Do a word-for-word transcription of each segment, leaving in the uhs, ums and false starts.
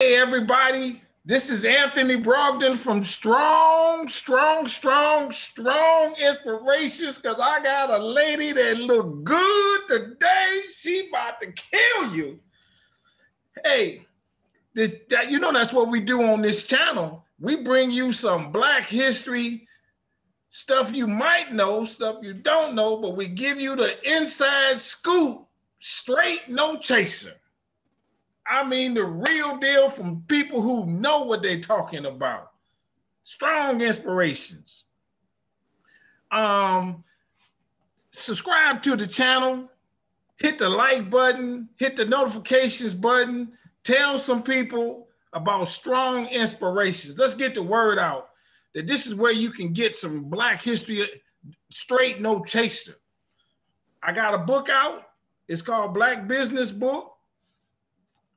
Hey everybody, this is Anthony Brogdon from Strong, Strong, Strong, Strong Inspirations, because I got a lady that look good today. She about to kill you. Hey, this, that, you know that's what we do on this channel. We bring you some Black history, stuff you might know, stuff you don't know, but we give you the inside scoop, straight, no chaser. I mean, the real deal from people who know what they're talking about. Strong Inspirations. Um, subscribe to the channel, hit the like button, hit the notifications button, tell some people about Strong Inspirations. Let's get the word out that this is where you can get some Black history straight, no chaser. I got a book out. It's called Black Business Book.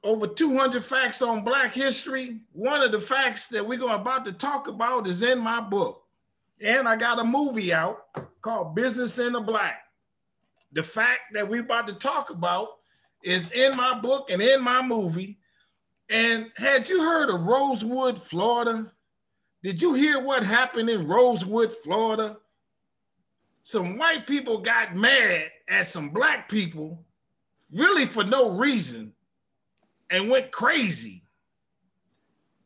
Over two hundred facts on Black history. One of the facts that we're about to talk about is in my book. And I got a movie out called Business in the Black. The fact that we're about to talk about is in my book and in my movie. And had you heard of Rosewood, Florida? Did you hear what happened in Rosewood, Florida? Some white people got mad at some Black people, really for no reason, and went crazy.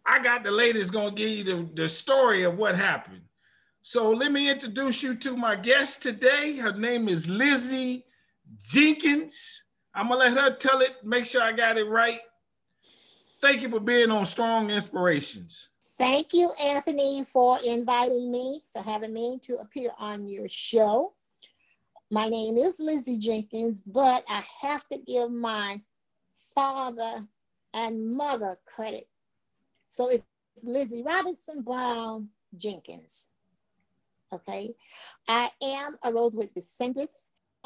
I got the lady that's gonna give you the, the story of what happened. So let me introduce you to my guest today. Her name is Lizzie Jenkins. I'm gonna let her tell it, make sure I got it right. Thank you for being on Strong Inspirations. Thank you, Anthony, for inviting me, for having me to appear on your show. My name is Lizzie Jenkins, but I have to give my father and mother credit. So it's Lizzie Robinson Brown Jenkins, okay? I am a Rosewood descendant.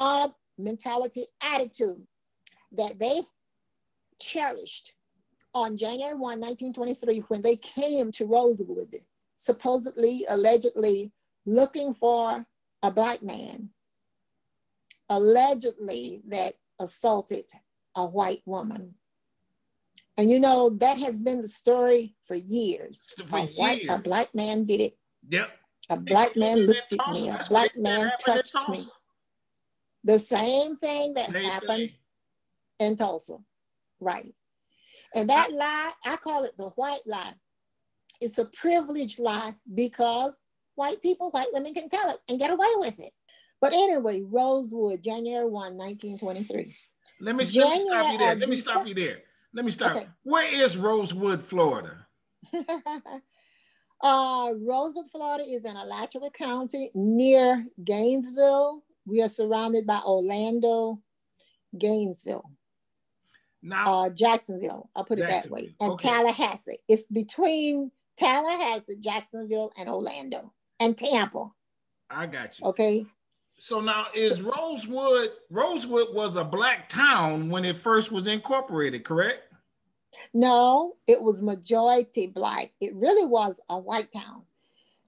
Of mentality, attitude that they cherished on January first, nineteen twenty-three, when they came to Rosewood, supposedly, allegedly looking for a Black man, allegedly that assaulted a white woman. And you know, that has been the story for years. For a, white, years. a black man did it. Yep. A black and man looked at me. A black man touched me. The same thing that they happened they. in Tulsa. Right. And that I, lie, I call it the white lie. It's a privileged lie because white people, white women can tell it and get away with it. But anyway, Rosewood, January first, nineteen twenty-three. Let me, let me stop you there. Let me stop you there. Let me stop. Okay. Where is Rosewood, Florida? uh, Rosewood, Florida is in Alachua County near Gainesville. We are surrounded by Orlando, Gainesville, now, uh, Jacksonville. I'll put it that way. And okay. Tallahassee. It's between Tallahassee, Jacksonville, and Orlando and Tampa. I got you. Okay. So now is Rosewood, Rosewood was a Black town when it first was incorporated, correct? No, it was majority Black. It really was a white town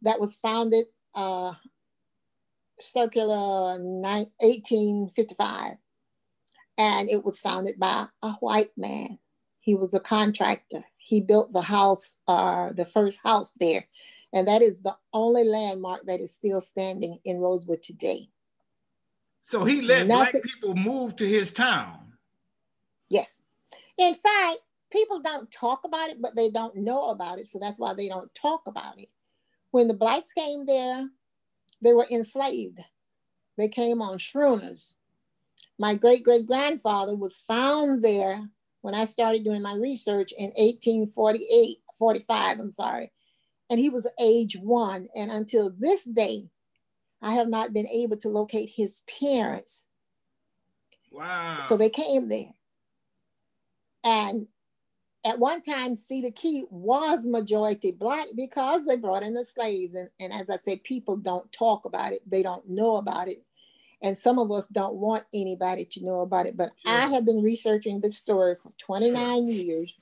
that was founded uh, circa eighteen fifty-five. And it was founded by a white man. He was a contractor. He built the house, uh, the first house there. And that is the only landmark that is still standing in Rosewood today. So he let Nothing. Black people move to his town. Yes. In fact, people don't talk about it, but they don't know about it. So that's why they don't talk about it. When the Blacks came there, they were enslaved. They came on schooners. My great-great-grandfather was found there when I started doing my research in eighteen forty-eight, forty-five, I'm sorry. And he was age one. And until this day, I have not been able to locate his parents. Wow. So they came there. And at one time, Cedar Key was majority Black because they brought in the slaves. And, and as I said, people don't talk about it. They don't know about it. And some of us don't want anybody to know about it. But sure. I have been researching this story for twenty-nine sure. years.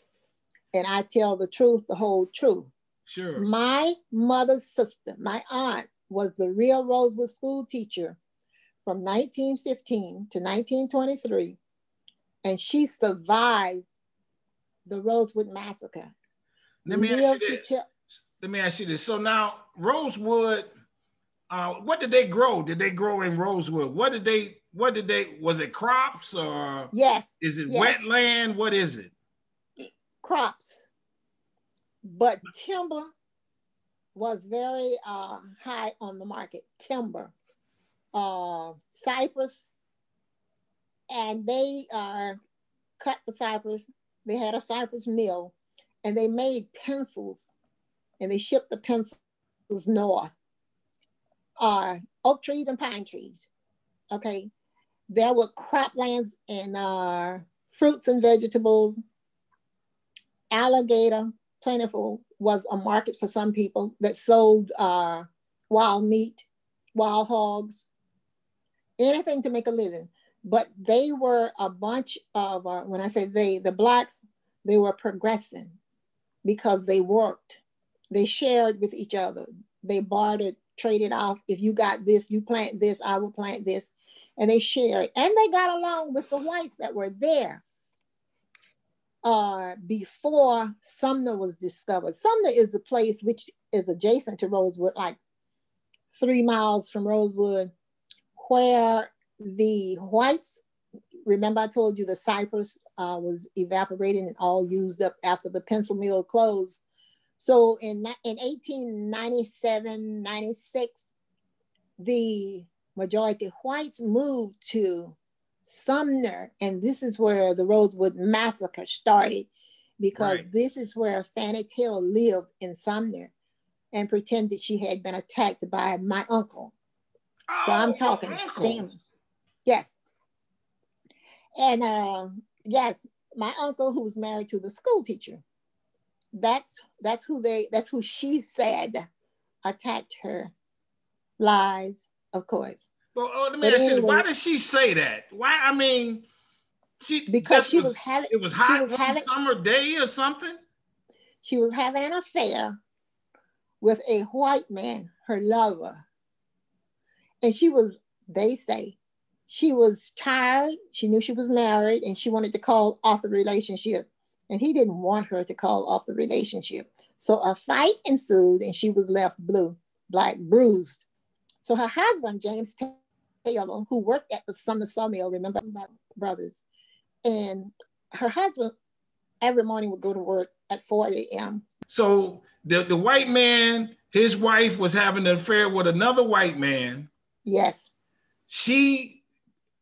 And I tell the truth, the whole truth. Sure. My mother's sister, my aunt, was the real Rosewood school teacher from nineteen fifteen to nineteen twenty-three, and she survived the Rosewood Massacre. Let me ask you this. Let me ask you this. So now Rosewood, uh, what did they grow? Did they grow in Rosewood? What did they, what did they, was it crops or? Yes. Is it yes. wetland? What is it? Crops. But timber was very uh, high on the market, timber, uh, cypress, and they uh, cut the cypress. They had a cypress mill and they made pencils and they shipped the pencils north. Uh, oak trees and pine trees, okay? There were croplands and uh, fruits and vegetables. Alligator, plentiful, was a market for some people that sold uh, wild meat, wild hogs, anything to make a living. But they were a bunch of, uh, when I say they, the Blacks, they were progressing because they worked. They shared with each other. They bartered, traded off. If you got this, you plant this, I will plant this. And they shared. And they got along with the whites that were there uh, before Sumner was discovered. Sumner is a place which is adjacent to Rosewood, like three miles from Rosewood, where the whites, remember I told you the cypress uh, was evaporating and all used up after the pencil mill closed. So in, in eighteen ninety-seven, ninety-six, the majority of whites moved to Sumner, and this is where the Rosewood Massacre started, because right. this is where Fanny Taylor lived in Sumner and pretended she had been attacked by my uncle. Oh, so I'm talking famous. Yes. And uh, yes, my uncle who was married to the school teacher, that's that's who they that's who she said attacked her. Lies, of course. Well, oh, let me ask you, why did she say that? Why? I mean, she because she was, was having it was hot was having, summer day or something. She was having an affair with a white man, her lover, and she was. They say. She was tired, she knew she was married, and she wanted to call off the relationship. And he didn't want her to call off the relationship. So a fight ensued and she was left blue, black, bruised. So her husband, James Taylor, who worked at the Sumner Sawmill, remember my brothers, and her husband every morning would go to work at four A M So the, the white man, his wife was having an affair with another white man. Yes. She...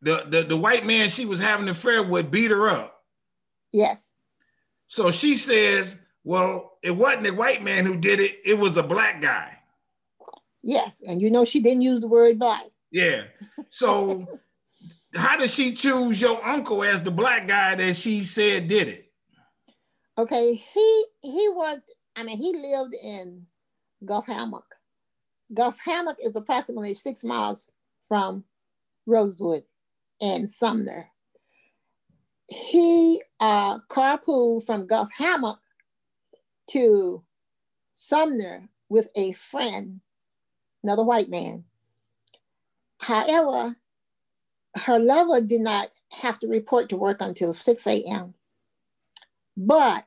The, the the white man she was having an affair with beat her up. Yes. So she says, well, it wasn't a white man who did it. It was a black guy. Yes. And you know, she didn't use the word black. Yeah. So how did she choose your uncle as the black guy that she said did it? Okay. He, he worked, I mean, he lived in Gulf Hammock. Gulf Hammock is approximately six miles from Rosewood and Sumner. He uh, carpooled from Gulf Hammock to Sumner with a friend, another white man. However, her lover did not have to report to work until six A M But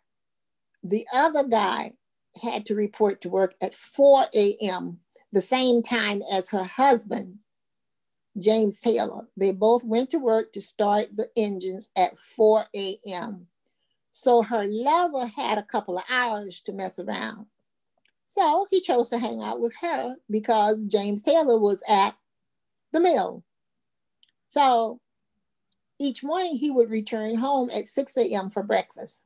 the other guy had to report to work at four A M, the same time as her husband, James Taylor. They both went to work to start the engines at four A M So her lover had a couple of hours to mess around. So he chose to hang out with her because James Taylor was at the mill. So each morning he would return home at six A M for breakfast.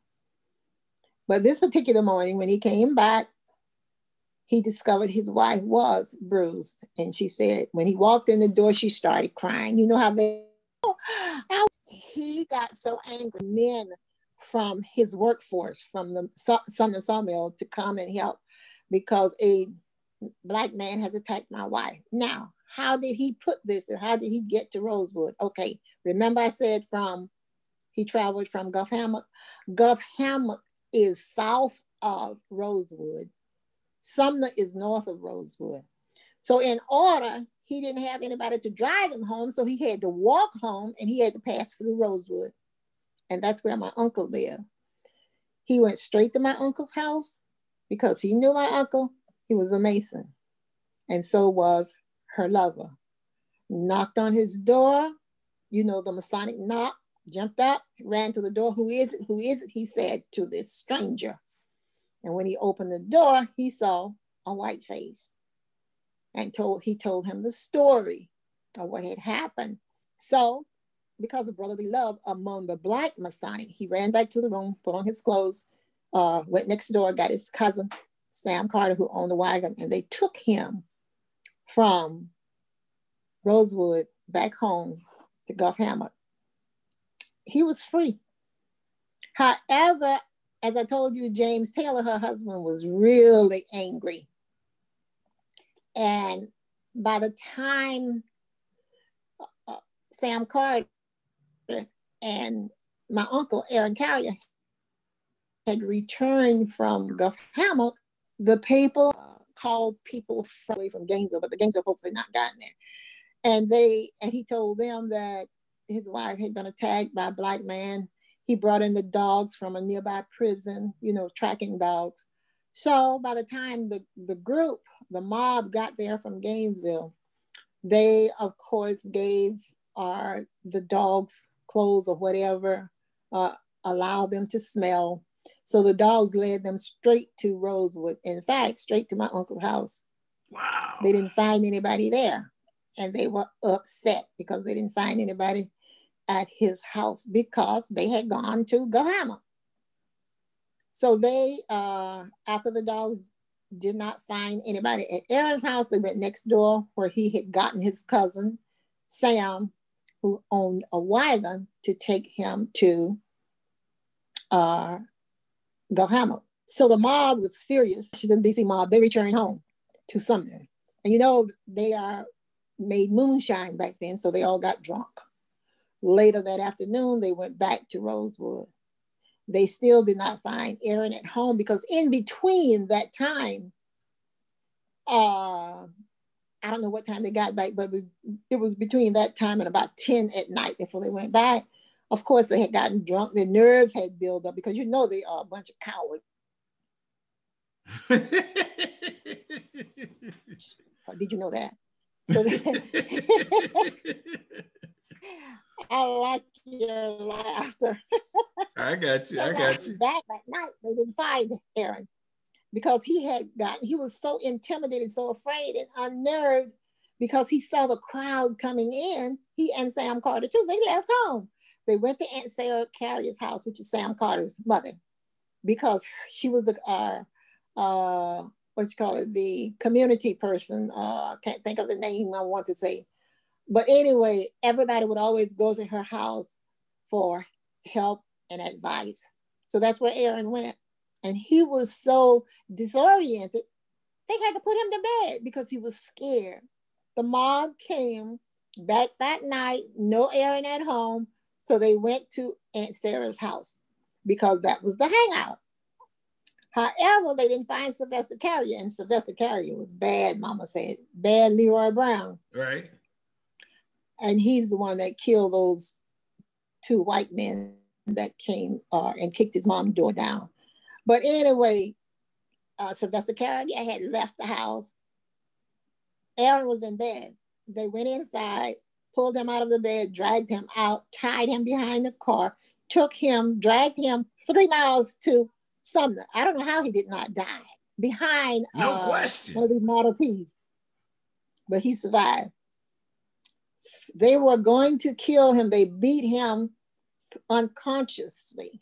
But this particular morning when he came back, he discovered his wife was bruised. And she said, when he walked in the door, she started crying. You know how they, oh, he got so angry. Men from his workforce, from the Sumner Sawmill to come and help because a black man has attacked my wife. Now, how did he put this and how did he get to Rosewood? Okay, remember I said from, he traveled from Gulf Hammock. Gulf Hammock is south of Rosewood. Sumner is north of Rosewood. So in order, he didn't have anybody to drive him home, so he had to walk home and he had to pass through Rosewood. And that's where my uncle lived. He went straight to my uncle's house because he knew my uncle. He was a Mason. And so was her lover. Knocked on his door. You know, the Masonic knock. Jumped up, ran to the door. Who is it? Who is it? He said to this stranger. And when he opened the door, he saw a white face. And told he told him the story of what had happened. So, because of brotherly love among the Black Masonic, he ran back to the room, put on his clothes, uh, went next door, got his cousin, Sam Carter, who owned the wagon, and they took him from Rosewood back home to Gulf Hammock. He was free. However, as I told you, James Taylor, her husband, was really angry. And by the time uh, Sam Carter and my uncle, Aaron Callier, had returned from Gulf Hammock, the paper uh, called people from, from Gainesville, but the Gainesville folks had not gotten there. And they, and he told them that his wife had been attacked by a Black man. He brought in the dogs from a nearby prison, you know, tracking dogs. So by the time the, the group, the mob got there from Gainesville, they of course gave uh, the dogs clothes or whatever, uh, allowed them to smell. So the dogs led them straight to Rosewood. In fact, straight to my uncle's house. Wow. They didn't find anybody there. And they were upset because they didn't find anybody at his house because they had gone to Gulf Hammock. So they, uh, after the dogs did not find anybody at Aaron's house, they went next door where he had gotten his cousin, Sam, who owned a wagon, to take him to uh, Gulf Hammock. So the mob was furious. The D C mob, they returned home to Sumner. And you know, they are made moonshine back then, so they all got drunk. Later that afternoon, they went back to Rosewood. They still did not find Aaron at home because in between that time, uh, I don't know what time they got back, but we, it was between that time and about ten at night before they went back. Of course, they had gotten drunk. Their nerves had built up because you know they are a bunch of cowards. Did you know that? So I like your laughter. I got you. So I got you. Back that night, they didn't find Aaron because he had gotten, he was so intimidated, so afraid and unnerved because he saw the crowd coming in. He and Sam Carter, too, they left home. They went to Aunt Sarah Carrier's house, which is Sam Carter's mother, because she was the, uh, uh, what you call it, the community person. I uh, can't think of the name I want to say. But anyway, everybody would always go to her house for help and advice. So that's where Aaron went. And he was so disoriented, they had to put him to bed because he was scared. The mob came back that night, no Aaron at home. So they went to Aunt Sarah's house because that was the hangout. However, they didn't find Sylvester Carrier, and Sylvester Carrier was bad, Mama said, bad Leroy Brown. Right. And he's the one that killed those two white men that came uh, and kicked his mom's door down. But anyway, uh, Sylvester Carrier had left the house. Aaron was in bed. They went inside, pulled him out of the bed, dragged him out, tied him behind the car, took him, dragged him three miles to Sumner. I don't know how he did not die behind no uh, question. One of these Model Ps, but he survived. They were going to kill him. They beat him unconsciously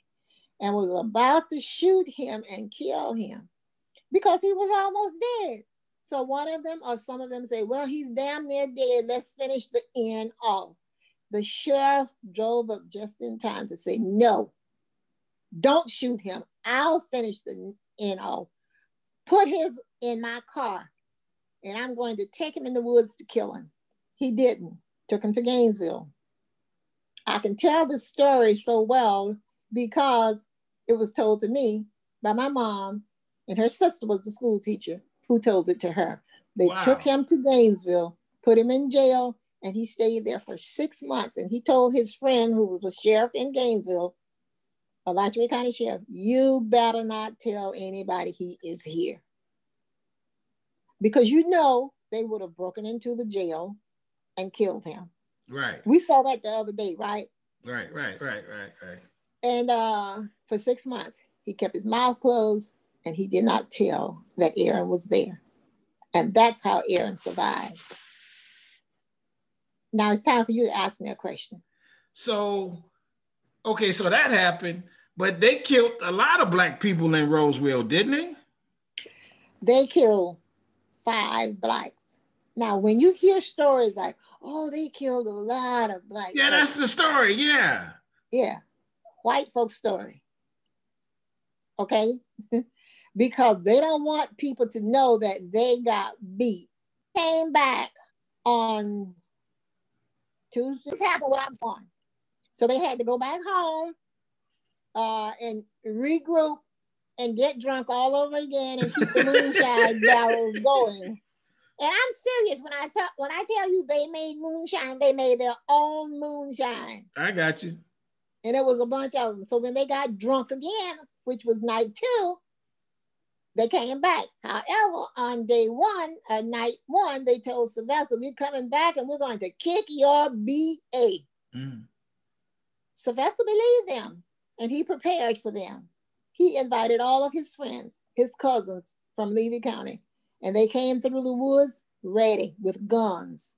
and was about to shoot him and kill him because he was almost dead. So one of them or some of them say, well, he's damn near dead. Let's finish the end off. The sheriff drove up just in time to say, no, don't shoot him. I'll finish the end off. Put his in my car and I'm going to take him in the woods to kill him. He didn't. Took him to Gainesville. I can tell this story so well because it was told to me by my mom, and her sister was the school teacher who told it to her. They wow. took him to Gainesville, put him in jail, and he stayed there for six months. And he told his friend, who was a sheriff in Gainesville, Alachua County Sheriff, you better not tell anybody he is here. Because you know they would have broken into the jail and killed him. Right. We saw that the other day, right? Right, right, right, right, right. And uh, for six months, he kept his mouth closed and he did not tell that Aaron was there. And that's how Aaron survived. Now it's time for you to ask me a question. So, okay, so that happened, but they killed a lot of Black people in Roseville, didn't they? They killed five Blacks. Now, when you hear stories like, oh, they killed a lot of Black people. Yeah, that's the story, yeah. Yeah, white folks' story, okay? Because they don't want people to know that they got beat. Came back on Tuesday. This happened when I was on. So they had to go back home uh, and regroup and get drunk all over again and keep the moonshine barrels going. And I'm serious when I tell when I tell you they made moonshine, they made their own moonshine. I got you. And it was a bunch of them. So when they got drunk again, which was night two, they came back. However, on day one, uh, night one, they told Sylvester, we're coming back and we're going to kick your B A. Mm. Sylvester believed them and he prepared for them. He invited all of his friends, his cousins from Levy County, and they came through the woods ready with guns.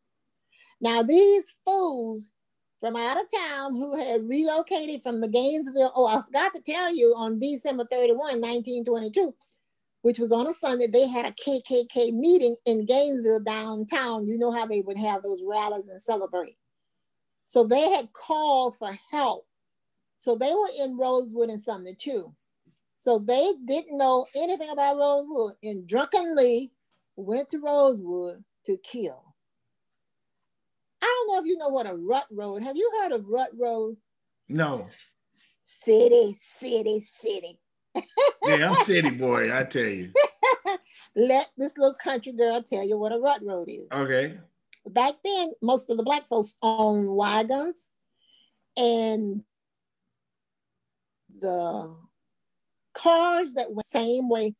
Now, these fools from out of town who had relocated from the Gainesville, oh, I forgot to tell you, on December thirty-first, nineteen twenty-two, which was on a Sunday, they had a K K K meeting in Gainesville downtown. You know how they would have those rallies and celebrate. So they had called for help. So they were in Rosewood and Sumner too. So they didn't know anything about Rosewood and drunkenly went to Rosewood to kill. I don't know if you know what a rut road. Have you heard of rut road? No. City, city, city. Yeah, I'm city boy, I tell you. Let this little country girl tell you what a rut road is. Okay. Back then, most of the Black folks owned wagons and the cars that went the same way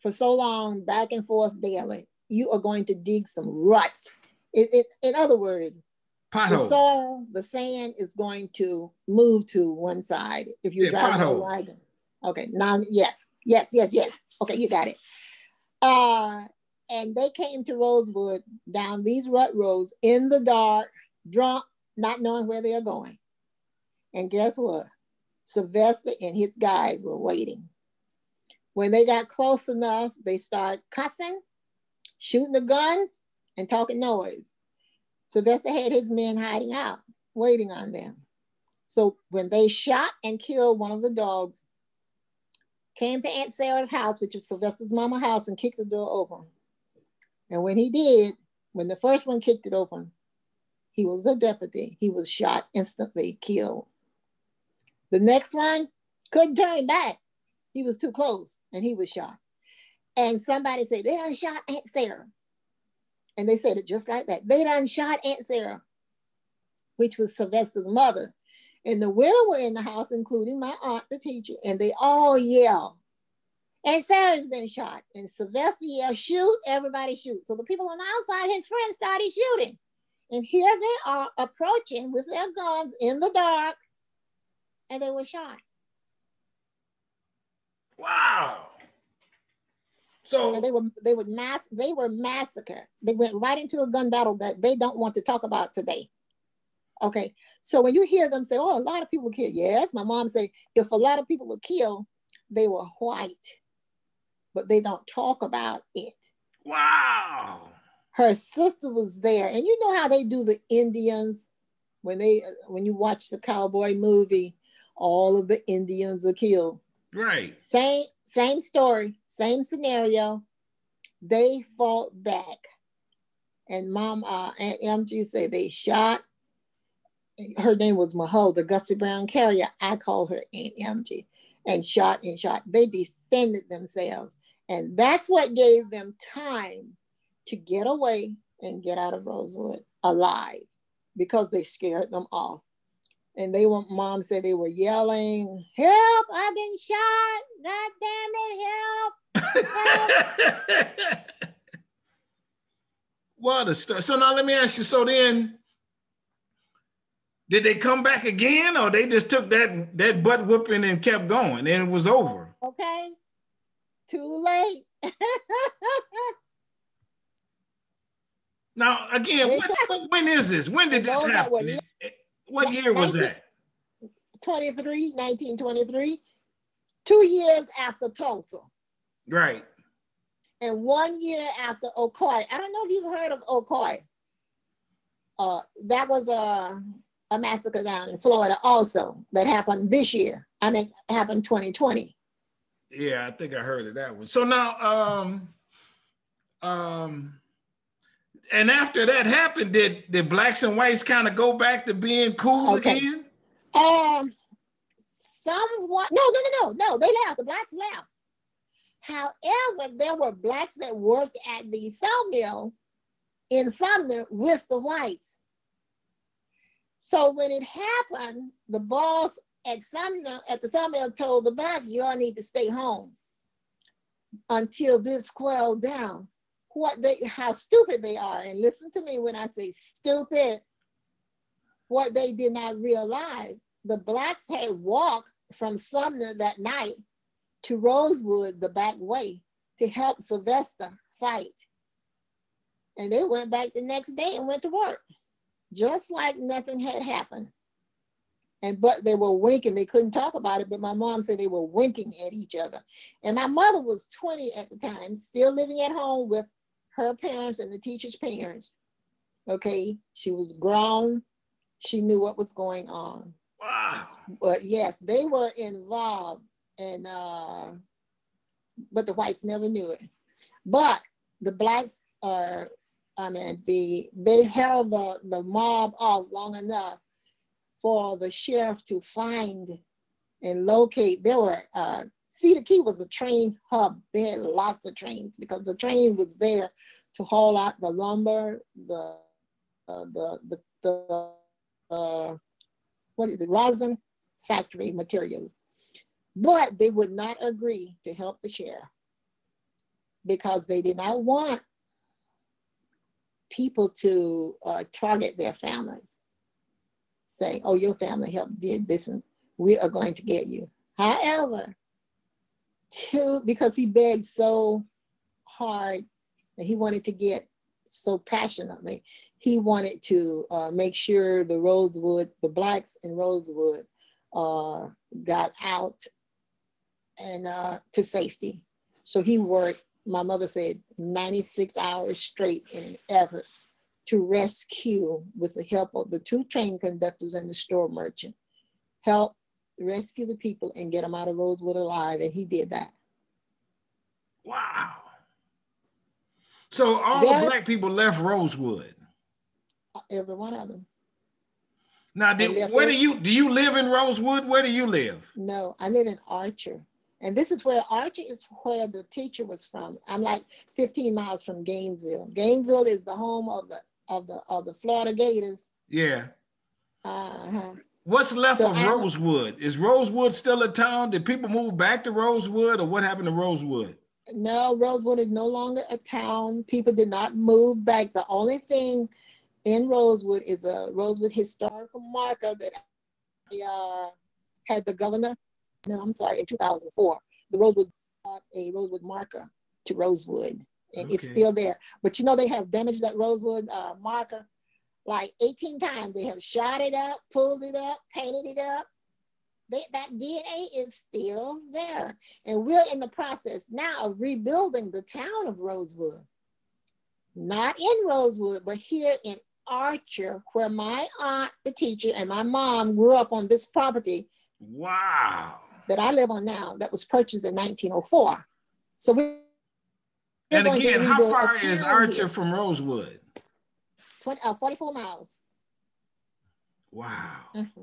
for so long, back and forth daily. You are going to dig some ruts. It, it, in other words, pothole. The soil, the sand is going to move to one side if you yeah, drive a wagon. Okay, now, yes, yes, yes, yes. Okay, you got it. Uh, and they came to Rosewood down these rut roads in the dark, drunk, not knowing where they are going. And guess what? Sylvester and his guys were waiting. When they got close enough, they started cussing, shooting the guns, and talking noise. Sylvester had his men hiding out, waiting on them. So when they shot and killed one of the dogs, came to Aunt Sarah's house, which was Sylvester's mama's house, and kicked the door open. And when he did, when the first one kicked it open, he was a deputy. He was shot, instantly killed. The next one couldn't turn back. He was too close, and he was shot. And somebody said, they done shot Aunt Sarah. And they said it just like that. They done shot Aunt Sarah, which was Sylvester's mother. And the women were in the house, including my aunt, the teacher, and they all yelled, and Sarah's been shot. And Sylvester yelled, shoot, everybody shoot. So the people on the outside, his friends, started shooting. And here they are approaching with their guns in the dark, and they were shot. Wow. So and they were they were mass they were massacred. They went right into a gun battle that they don't want to talk about today. Okay, so when you hear them say, oh, a lot of people were killed. Yes, my mom said, if a lot of people were killed, they were white, but they don't talk about it. Wow. Her sister was there. And you know how they do the Indians when they, when you watch the cowboy movie, all of the Indians are killed. Right. Same, same story, same scenario. They fought back. And mom, uh, Aunt M G said they shot. Her name was Mahol, the Gussie Brown Carrier. I call her Aunt M G. And shot and shot. They defended themselves. And that's what gave them time to get away and get out of Rosewood alive, because they scared them off. And they were, mom said they were yelling, help, I've been shot. God damn it, help. help. What a story. So now let me ask you, so then, did they come back again, or they just took that, that butt whooping and kept going and it was over? Okay, too late. Now, again, when, kept, when is this? When did this happen? Were, what year was that? nineteen twenty-three, two years after Tulsa. Right. And one year after Ocoee. I don't know if you've heard of Ocoee. Uh, that was a, a massacre down in Florida also that happened this year. I mean, happened twenty twenty. Yeah, I think I heard of that one. So now, um, um, and after that happened, did, did blacks and whites kind of go back to being cool okay. again? Um, somewhat. No, no, no, no, no. They left. The blacks left. However, there were blacks that worked at the sawmill in Sumner with the whites. So when it happened, the boss at Sumner at the sawmill told the blacks, "You all need to stay home until this quelled down." What they, how stupid they are. And listen to me when I say stupid. What they did not realize, the blacks had walked from Sumner that night to Rosewood the back way to help Sylvester fight. And they went back the next day and went to work, just like nothing had happened. And but they were winking, they couldn't talk about it, but my mom said they were winking at each other. And my mother was twenty at the time, still living at home with her parents and the teacher's parents. Okay, she was grown, she knew what was going on. Wow. But yes, they were involved, and uh, but the whites never knew it. But the blacks are, I mean, the they held the, the mob off long enough for the sheriff to find and locate. There were, uh, Cedar Key was a train hub. They had lots of trains because the train was there to haul out the lumber, the, uh, the, the, the uh, what is it, rosin factory materials. But they would not agree to help the sheriff because they did not want people to uh, target their families. Saying, oh, your family helped did this and we are going to get you. However, too, because he begged so hard and he wanted to get so passionately, he wanted to uh, make sure the Rosewood, the blacks in Rosewood uh, got out and uh, to safety. So he worked, my mother said, ninety-six hours straight in an effort to rescue, with the help of the two train conductors and the store merchant, help rescue the people and get them out of Rosewood alive, and he did that. Wow. So all that, the black people left Rosewood? Every one of them. Now, did, where do you, do you live in Rosewood? Where do you live? No, I live in Archer. And this is where Archer is where the teacher was from. I'm like fifteen miles from Gainesville. Gainesville is the home of the Of the of the Florida Gators. Yeah. Uh-huh. What's left so of I, Rosewood? Is Rosewood still a town? Did people move back to Rosewood, or what happened to Rosewood? No, Rosewood is no longer a town. People did not move back. The only thing in Rosewood is a Rosewood historical marker that I, uh, had the governor. No, I'm sorry, in two thousand four, the Rosewood brought a Rosewood marker to Rosewood. Okay. It's still there. But you know, they have damaged that Rosewood uh, marker like eighteen times. They have shot it up, pulled it up, painted it up. They, that D N A is still there. And we're in the process now of rebuilding the town of Rosewood. Not in Rosewood, but here in Archer, where my aunt, the teacher, and my mom grew up on this property. Wow. That I live on now, that was purchased in nineteen oh four. So we And again, how far is Archer here from Rosewood? twenty, uh, forty-four miles. Wow. Mm-hmm.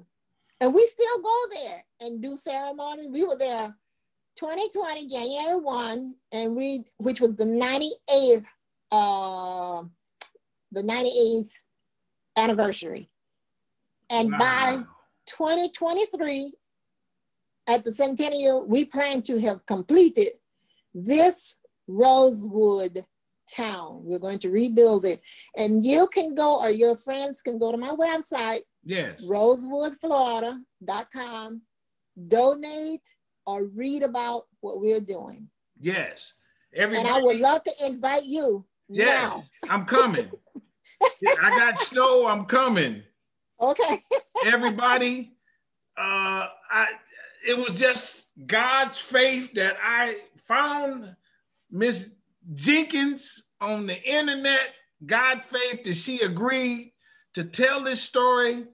And we still go there and do ceremony. We were there twenty twenty, January first, and we, which was the ninety-eighth, uh, the ninety-eighth anniversary. And wow. By twenty twenty-three, at the centennial, we plan to have completed this Rosewood town. We're going to rebuild it. And you can go, or your friends can go to my website, yes, rosewood florida dot com, donate, or read about what we're doing. Yes. Everybody. And I would love to invite you. Yes, now. I'm coming. I got snow, I'm coming. Okay. Everybody, uh, I, it was just God's faith that I found Miss Jenkins on the internet, God's faith that she agreed to tell this story.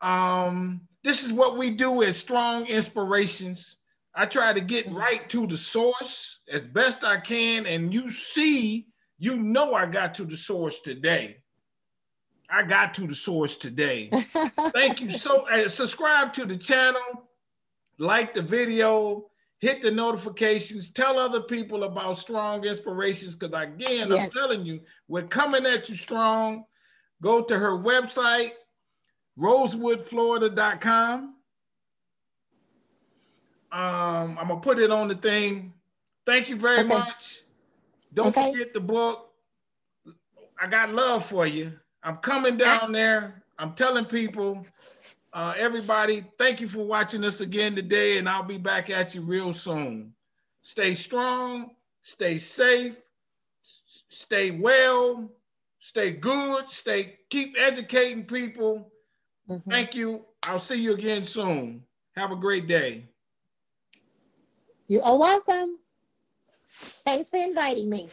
Um, this is what we do as Strong Inspirations. I try to get right to the source as best I can, and you see, you know I got to the source today. I got to the source today. Thank you. So uh, subscribe to the channel, like the video, hit the notifications, tell other people about Strong Inspirations, because again, yes, I'm telling you, we're coming at you strong. Go to her website, rosewood florida dot com. Um, I'm gonna put it on the thing. Thank you very okay. much. Don't okay. forget the book. I got love for you. I'm coming down there. I'm telling people, uh, everybody, thank you for watching us again today, and I'll be back at you real soon. Stay strong, stay safe, stay well, stay good, stay, keep educating people. Mm-hmm. Thank you. I'll see you again soon. Have a great day. You are welcome. Thanks for inviting me.